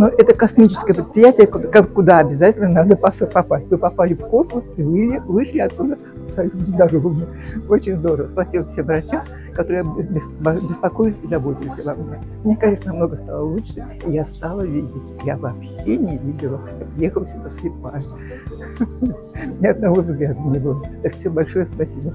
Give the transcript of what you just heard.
Но это космическое предприятие, куда обязательно надо попасть. Вы попали в космос и вышли оттуда абсолютно здоровыми. Очень здорово. Спасибо всем врачам, которые беспокоились и заботились обо мне. Мне, конечно, намного стало лучше. Я стала видеть. Я вообще не видела. Ехала сюда слепая. Ни одного взгляда не было. Так что большое спасибо.